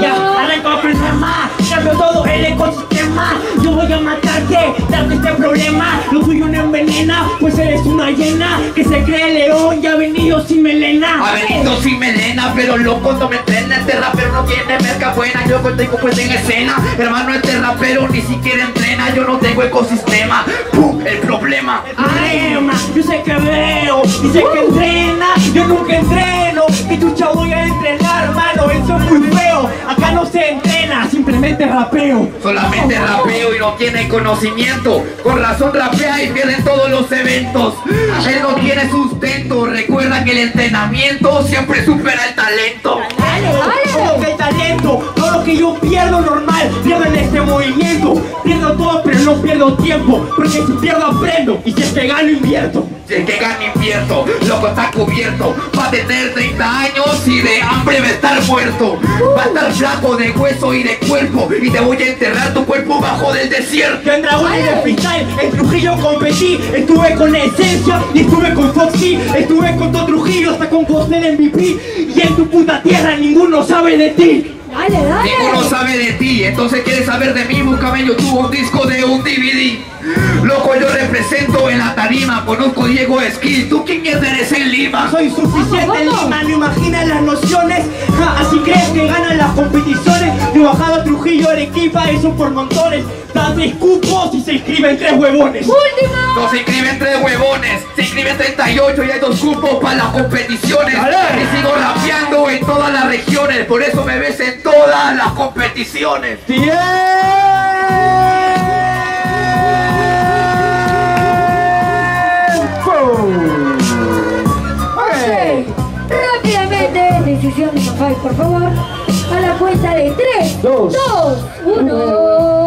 Ya arrancó el problema, cambió todo el ecosistema. Yo voy a matarte, darte este problema. Lo tuyo no envenena, pues eres una hiena que se cree león y ha venido sin melena. Ha venido sin melena, pero loco no me entrena. Este rapero no tiene merca buena, yo loco tengo pues en escena. Hermano, este rapero ni siquiera entrena, yo no tengo ecosistema. ¡Pum! El problema. Arema, yo sé que veo, y sé que entrena, yo nunca entreno. Y tu chavo voy a entrenar, hermano, eso es muy feo. Acá no se entrena, simplemente rapeo. Solamente rapeo y no tiene conocimiento. Con razón rapea y pierden todos los eventos. Él no tiene sustento, recuerda que el entrenamiento siempre supera el talento. El talento, todo lo que yo pierdo normal, pierdo en este movimiento. Pierdo todo pero no pierdo tiempo, porque si pierdo aprendo, y si es que gano invierto. Si es que gano invierto, loco está cubierto. Va a tener 30 años y de hambre va a estar muerto. Va a estar flaco de hueso y de cuerpo, y te voy a enterrar tu cuerpo bajo del desierto. Yo en Dragón y en el freestyle, en Trujillo competí. Estuve con Esencia y estuve con Foxy. Estuve con todo Trujillo hasta con Costel MVP. Y en tu puta tierra ninguno sabe de ti. Dale, dale. Ninguno sabe de ti, entonces quieres saber de mí, búscame en YouTube un disco de un DVD. Loco, yo represento en la tarima, conozco Diego Esquil, ¿tú quién eres en Lima? Soy suficiente en Lima, no imaginas las nociones, así crees que ganan las competiciones. Yo he bajado a Trujillo, Arequipa, eso por montones. Da 3 cupos y se inscriben 3 huevones. ¡Última! No se inscriben 3 huevones, se inscriben 38 y hay 2 cupos para las competiciones. Y sigo rapeando en todas las regiones, por eso me ves en todas las competiciones. Decisión de Rafael, por favor, a la cuenta de 3, 2, 1.